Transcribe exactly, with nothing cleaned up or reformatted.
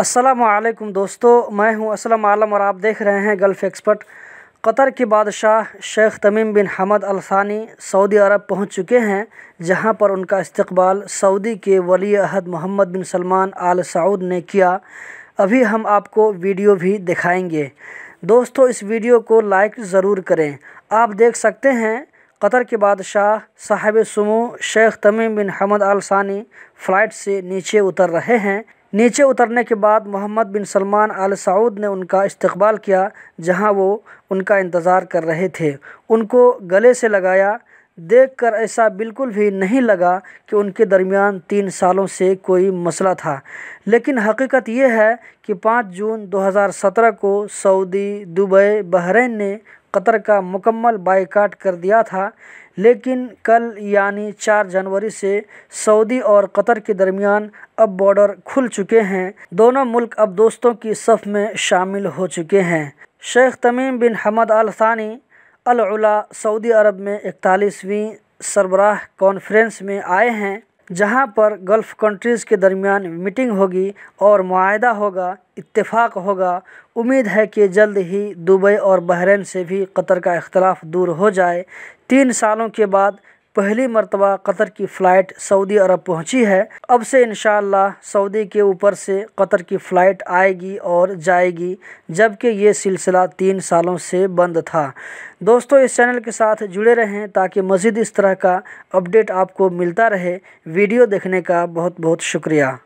अस्सलाम वालेकुम दोस्तों, मैं हूं असलम आलम और आप देख रहे हैं गल्फ़ एक्सपर्ट। कतर के बादशाह Sheikh Tamim bin Hamad Al थानी सऊदी अरब पहुंच चुके हैं, जहां पर उनका इस्तकबाल सऊदी के वली अहद मोहम्मद बिन सलमान अल सऊद ने किया। अभी हम आपको वीडियो भी दिखाएंगे। दोस्तों, इस वीडियो को लाइक ज़रूर करें। आप देख सकते हैं कतर के बादशाह साहिब सुमो Sheikh Tamim bin Hamad Al थानी फ़्लाइट से नीचे उतर रहे हैं। नीचे उतरने के बाद मोहम्मद बिन सलमान अल सऊद ने उनका इस्तकबाल किया, जहां वो उनका इंतज़ार कर रहे थे। उनको गले से लगाया। देखकर ऐसा बिल्कुल भी नहीं लगा कि उनके दरमियान तीन सालों से कोई मसला था, लेकिन हकीकत यह है कि पाँच जून दो हज़ार सत्रह को सऊदी, दुबई, बहरीन ने कतर का मुकम्मल बायकाट कर दिया था। लेकिन कल यानी चार जनवरी से सऊदी और कतर के दरमियान अब बॉर्डर खुल चुके हैं। दोनों मुल्क अब दोस्तों की सफ़ में शामिल हो चुके हैं। Sheikh Tamim bin Hamad Al थानी अल उला सऊदी अरब में इकतालीसवीं सरबराह कॉन्फ्रेंस में आए हैं, जहां पर गल्फ़ कंट्रीज़ के दरमियान मीटिंग होगी और मुआहदा होगा, इत्तेफाक होगा। उम्मीद है कि जल्द ही दुबई और बहरीन से भी कतर का इख्तलाफ दूर हो जाए। तीन सालों के बाद पहली मरतबा कतर की फ़्लाइट सऊदी अरब पहुंची है। अब से इंशाअल्लाह सऊदी के ऊपर से कतर की फ़्लाइट आएगी और जाएगी, जबकि ये सिलसिला तीन सालों से बंद था। दोस्तों, इस चैनल के साथ जुड़े रहें ताकि मज़ीद इस तरह का अपडेट आपको मिलता रहे। वीडियो देखने का बहुत बहुत शुक्रिया।